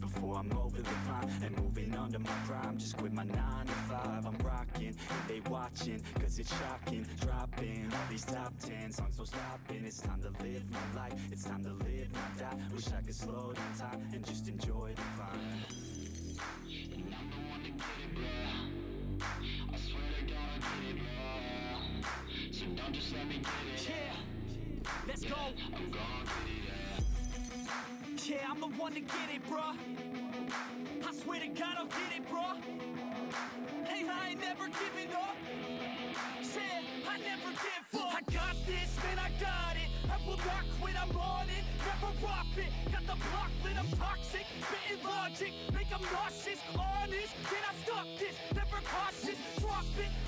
before I'm over the prime and moving under my prime. Just quit my 9 to 5. I'm rocking, they watching, cause it's shocking. Dropping all these top 10 songs, no stopping. It's time to live my life, it's time to live, not die. Wish I could slow down time and just enjoy the climb. And I'm the one to get it, bro. I swear to God, I get it, bro. So don't just let me get it. Yeah, let's go. I'm gonna get it, yeah, I'm the one to get it, bruh. I swear to God I'll get it, bruh. Hey, I ain't never giving up. Yeah, I never give up. I got this, man, I got it. I will not quit, I'm on it. Never rock it. Got the block lit, I'm toxic. Spitting logic, make them nauseous. Honest, can I stop this? Never cautious, drop it.